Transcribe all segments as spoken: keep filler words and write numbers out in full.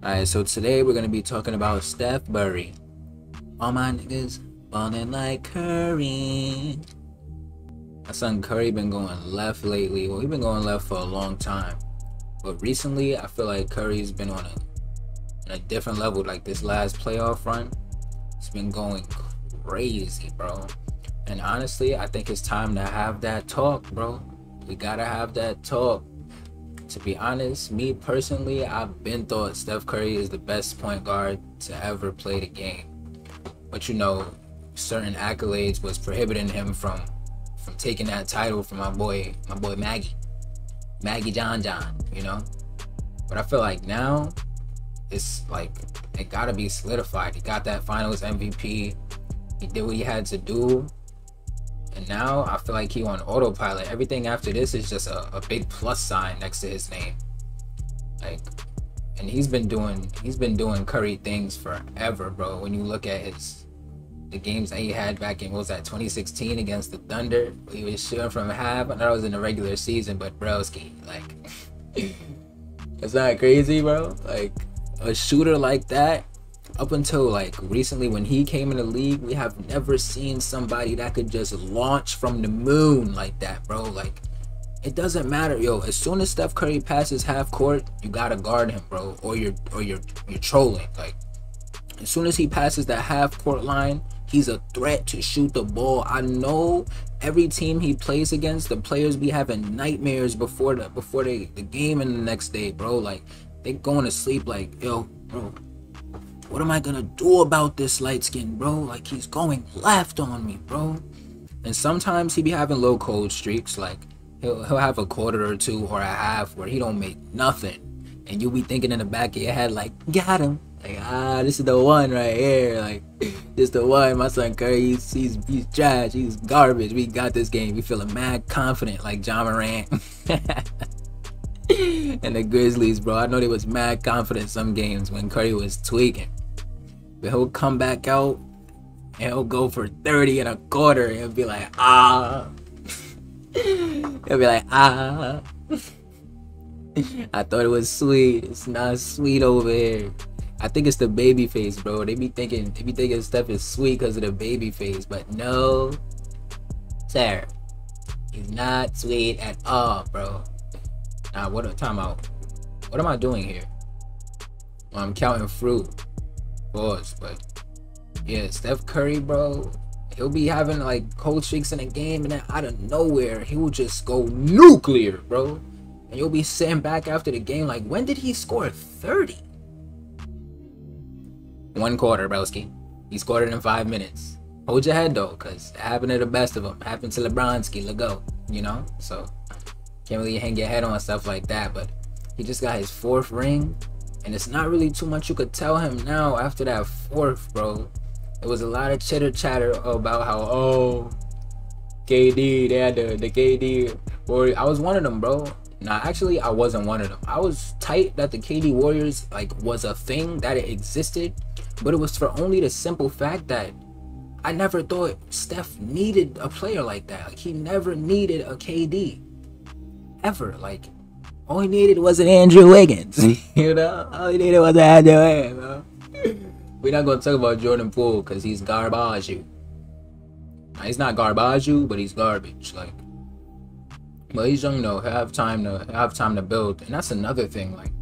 Alright, so today we're going to be talking about Steph Curry. All my niggas ballin' like Curry. My son Curry been going left lately. Well, he's been going left for a long time. But recently, I feel like Curry's been on a, on a different level. Like this last playoff run, it's been going crazy, bro. And honestly, I think it's time to have that talk, bro. We gotta have that talk. To be honest, me personally, I've been thought Steph Curry is the best point guard to ever play the game. But you know, certain accolades was prohibiting him from, from taking that title from my boy, my boy Maggie. Maggie John John, you know? But I feel like now, it's like, it gotta be solidified. He got that finals M V P. He did what he had to do. And now I feel like he on autopilot. Everything after this is just a, a big plus sign next to his name. Like, and he's been doing he's been doing Curry things forever, bro. When you look at his the games that he had back in, what was that, twenty sixteen against the Thunder? He was shooting from half. I know it was in the regular season, but broski, like, it's not crazy, bro. Like a shooter like that. Up until like recently when he came in the league, we have never seen somebody that could just launch from the moon like that, bro. Like, it doesn't matter, yo. As soon as Steph Curry passes half court, you gotta guard him, bro, or you're or you're you're trolling. Like, as soon as he passes that half court line, he's a threat to shoot the ball. I know every team he plays against, the players be having nightmares before the before they, the game and the next day, bro. Like, they going to sleep like, yo, bro, what am I gonna do about this light skin, bro? Like, he's going left on me, bro. And sometimes he be having low cold streaks. Like, he'll, he'll have a quarter or two or a half where he don't make nothing. And you be thinking in the back of your head, like, got him. Like, ah, this is the one right here. Like, this the one. My son Curry, he's, he's, he's trash. He's garbage. We got this game. We feeling mad confident like John Morant. And the Grizzlies, bro. I know they was mad confident some games when Curry was tweaking. But he'll come back out and he'll go for thirty and a quarter and he'll be like, ah. He'll be like, ah. I thought it was sweet. It's not sweet over here. I think it's the baby face, bro. They be thinking they be thinking stuff is sweet because of the baby face, but no, sir. He's not sweet at all, bro. Nah, what a timeout. What am I doing here? Well, I'm counting fruit. Pause, but yeah, Steph Curry, bro, he'll be having like cold streaks in a game, and then out of nowhere, he will just go nuclear, bro. And you'll be sitting back after the game like, when did he score thirty? One quarter, broski. He scored it in five minutes. Hold your head though, because it happened to the best of them. It happened to LeBronski, let go, you know? So, can't really hang your head on stuff like that, but he just got his fourth ring. And it's not really too much you could tell him now after that fourth, bro. It was a lot of chitter chatter about how, oh, K D, they had the, the K D Warriors. I was one of them, bro. Nah, actually, I wasn't one of them. I was tight that the K D Warriors, like, was a thing, that it existed. But it was for only the simple fact that I never thought Steph needed a player like that. Like, he never needed a K D. Ever. Like, all he needed was an Andrew Wiggins, you know? All he needed was an Andrew Wiggins, bro. We're not going to talk about Jordan Poole because he's garbage. Now, he's not garbage, but he's garbage. Like, but he's young though. He'll have time to he'll have time to build, and that's another thing. Like,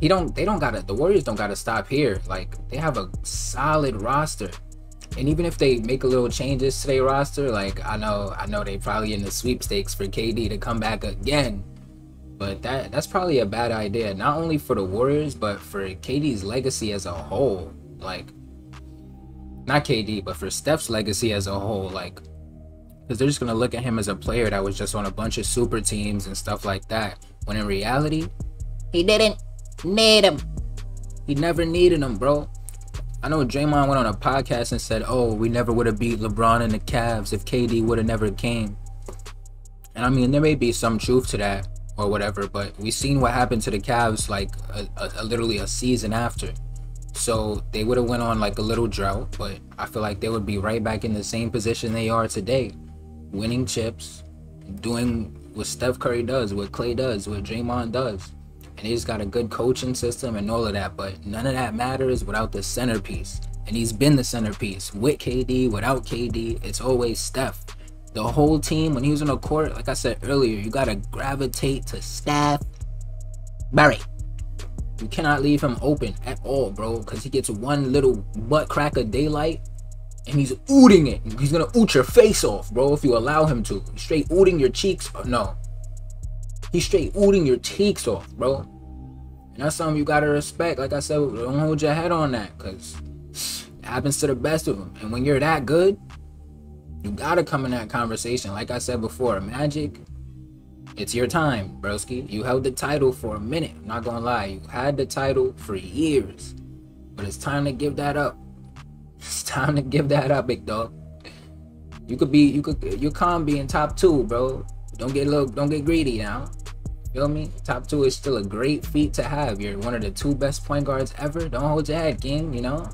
he don't they don't gotta the Warriors don't gotta stop here. Like, they have a solid roster, and even if they make a little changes to their roster, like I know I know they probably in the sweepstakes for K D to come back again. But that that's probably a bad idea, not only for the Warriors, but for K D's legacy as a whole. Like, not K D, but for Steph's legacy as a whole. Like, because they're just going to look at him as a player that was just on a bunch of super teams and stuff like that. When in reality, he didn't need him. He never needed him, bro. I know Draymond went on a podcast and said, oh, we never would have beat LeBron and the Cavs if K D would have never came. And I mean, there may be some truth to that. Or whatever, but we seen what happened to the Cavs like a, a, a literally a season after. So they would have went on like a little drought, but I feel like they would be right back in the same position they are today, winning chips, doing what Steph Curry does, what Klay does, what Draymond does. and he's got a good coaching system and all of that, but none of that matters without the centerpiece. And he's been the centerpiece with K D, without K D, it's always Steph. The whole team, when he was on the court, like I said earlier, you gotta gravitate to Steph Curry. You cannot leave him open at all, bro, because he gets one little butt crack of daylight and he's ooting it. He's gonna oot your face off, bro, if you allow him to. He's straight ooting your cheeks. No, he's straight ooting your cheeks off, bro. And that's something you gotta respect. Like I said, don't hold your head on that, because it happens to the best of them. And when you're that good, you gotta come in that conversation. Like I said before, Magic, it's your time, broski. You held the title for a minute. I'm not gonna lie, you had the title for years, but it's time to give that up. It's time to give that up, big dog. You could be, you could, you can't be in top two, bro. Don't get little, don't get greedy now. Feel me? Top two is still a great feat to have. You're one of the two best point guards ever. Don't hold your head, gang. You know.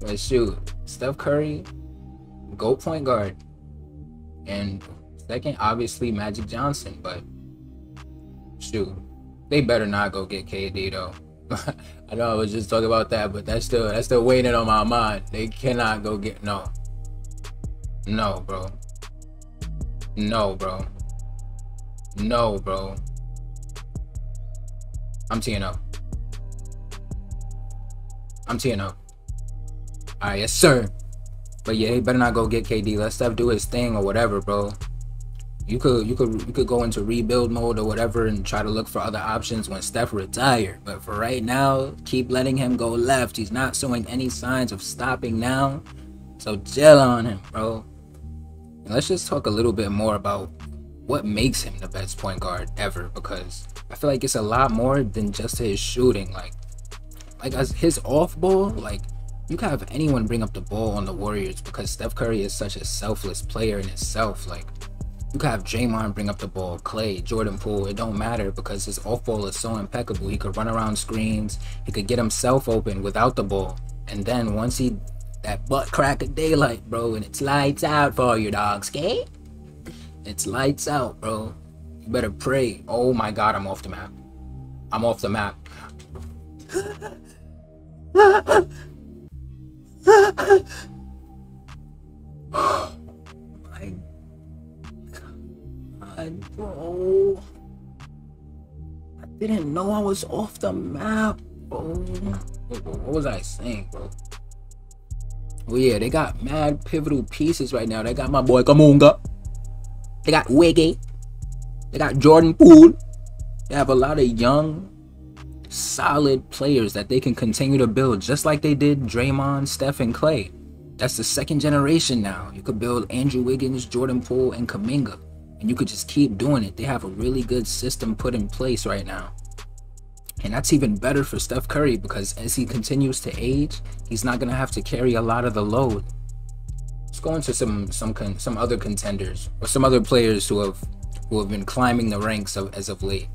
But shoot, Steph Curry, go point guard, and second, obviously, Magic Johnson, but shoot, they better not go get K D, though. I know I was just talking about that, but that's still, that's still weighing on my mind. They cannot go get, no. No, bro. No, bro. No, bro. I'm teeing up. I'm teeing up. All right, yes, sir. But yeah, they better not go get K D. Let Steph do his thing or whatever, bro. You could you could you could go into rebuild mode or whatever and try to look for other options when Steph retired. But for right now, keep letting him go left. He's not showing any signs of stopping now. So chill on him, bro. And let's just talk a little bit more about what makes him the best point guard ever, because I feel like it's a lot more than just his shooting. Like like as his off ball, like you can have anyone bring up the ball on the Warriors because Steph Curry is such a selfless player in itself. Like you could have Draymond bring up the ball, Klay, Jordan Poole, it don't matter because his off-ball is so impeccable. He could run around screens, he could get himself open without the ball. And then once he, that butt crack of daylight, bro, and it's lights out for you, dogs, okay? It's lights out, bro. You better pray. Oh my God, I'm off the map. I'm off the map. My God, bro. I didn't know I was off the map, bro. What was I saying, bro? Well, yeah, they got mad pivotal pieces right now. They got my boy Kuminga. They got Wiggy. They got Jordan Poole. They have a lot of young, solid players that they can continue to build, just like they did Draymond, Steph, and Klay. That's the second generation now. You could build Andrew Wiggins, Jordan Poole, and Kuminga, and you could just keep doing it. They have a really good system put in place right now. And that's even better for Steph Curry because as he continues to age, he's not going to have to carry a lot of the load. Let's go into some some con some other contenders or some other players who have who have been climbing the ranks of, as of late.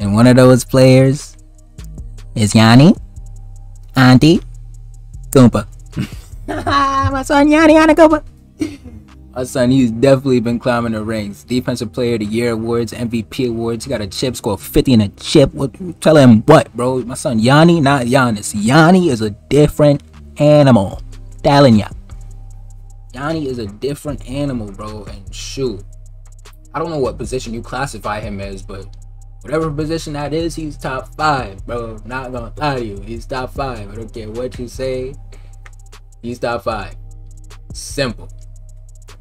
And one of those players is Giannis Antetokounmpo. My son Giannis Antetokounmpo. My son, he's definitely been climbing the ranks. Defensive Player of the Year awards, M V P awards. He got a chip, scored fifty in a chip. What, tell him what, bro? My son Giannis, not Giannis. Giannis is a different animal. Telling ya. Giannis is a different animal, bro. And shoot, I don't know what position you classify him as, but whatever position that is, he's top five, bro. I'm not gonna lie to you. He's top five. I don't care what you say. He's top five. Simple.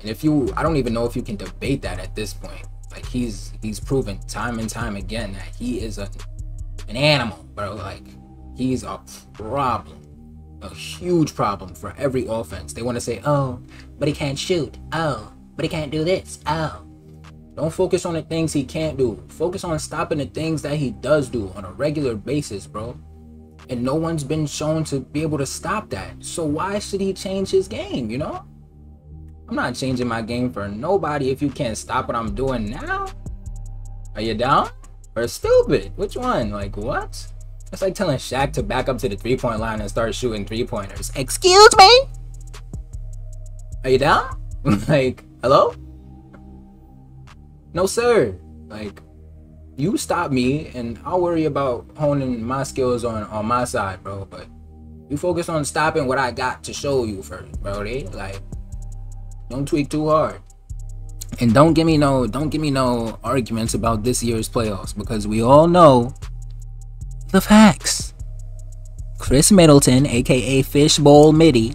And if you, I don't even know if you can debate that at this point. Like he's he's proven time and time again that he is a an animal, bro. Like he's a problem. A huge problem for every offense. They want to say, oh, but he can't shoot. Oh, but he can't do this. Oh. Don't focus on the things he can't do. Focus on stopping the things that he does do on a regular basis, bro. And no one's been shown to be able to stop that. So why should he change his game, you know? I'm not changing my game for nobody if you can't stop what I'm doing now. Are you down? Or stupid? Which one? Like, what? It's like telling Shaq to back up to the three-point line and start shooting three-pointers. Excuse me? Are you down? Like, hello? No, sir. Like, you stop me and I'll worry about honing my skills on on my side, bro. But you focus on stopping what I got to show you first, bro. They like, don't tweak too hard. And don't give me no don't give me no arguments about this year's playoffs, because we all know the facts. Chris Middleton, aka Fishbowl Mitty,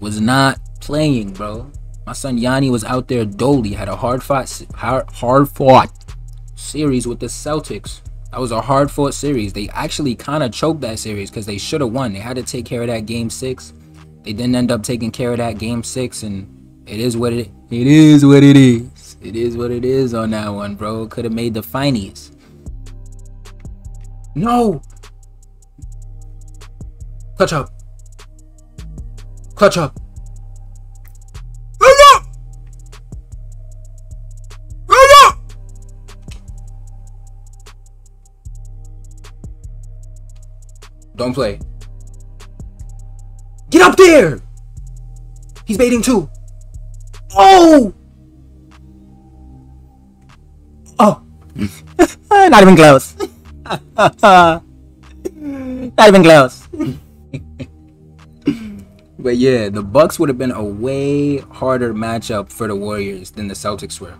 was not playing, bro. My son Yanni was out there. Dolly had a hard fought hard, hard fought series with the Celtics. That was a hard fought series. They actually kind of choked that series because they should have won. They had to take care of that game six. They didn't end up taking care of that game six, and it is what it it is what it is. It is what it is on that one, bro. Could have made the finals. No. Clutch up. Clutch up. Run up. Run up. Don't play. Get up there. He's baiting too. Oh! Oh! Not even close. Not even close. But yeah, the Bucks would have been a way harder matchup for the Warriors than the Celtics were,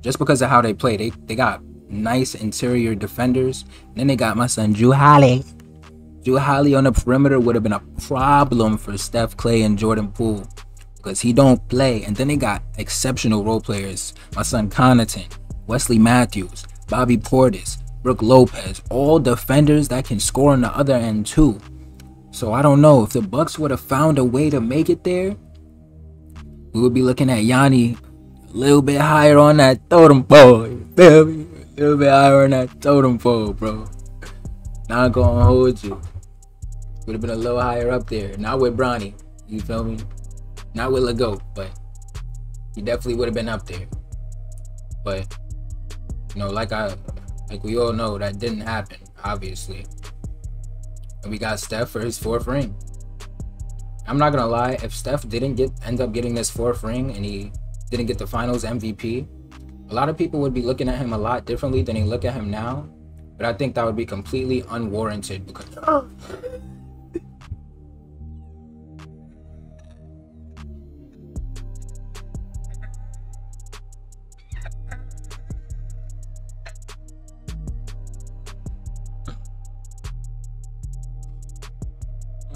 just because of how they play. They they got nice interior defenders. And then they got my son Jrue Holiday. Jrue Holiday on the perimeter would have been a problem for Steph, Klay, and Jordan Poole. Because he don't play. And then they got exceptional role players. My son Connaughton, Wesley Matthews, Bobby Portis, Brooke Lopez, all defenders that can score on the other end too. So I don't know if the Bucks would have found a way to make it there. We would be looking at Yanni a little bit higher on that totem pole, baby. A little bit higher on that totem pole, bro. Not gonna hold you. Would have been a little higher up there. Not with Bronny. You feel me? Not with LeGo, but he definitely would have been up there. But you know, like I, like we all know, that didn't happen, obviously. And we got Steph for his fourth ring. I'm not gonna lie, if Steph didn't get end up getting this fourth ring and he didn't get the Finals M V P, a lot of people would be looking at him a lot differently than they look at him now. But I think that would be completely unwarranted because.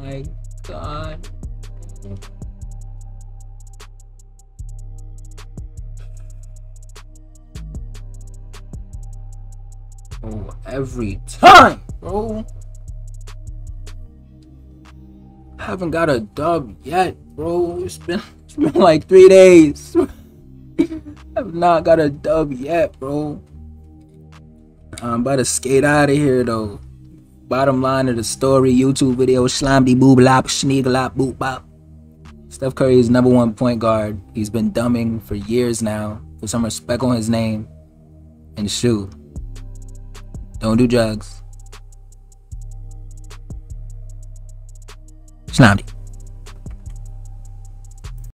My God. Oh, every time, bro. I haven't got a dub yet, bro. It's been, it's been like three days. I've not got a dub yet, bro. I'm about to skate out of here, though. Bottom line of the story, YouTube video, shlomby booblop, schneeglop, boop bop. Steph Curry is number one point guard. He's been dumbing for years now. Put some respect on his name. And shoot, don't do drugs. Shlomby.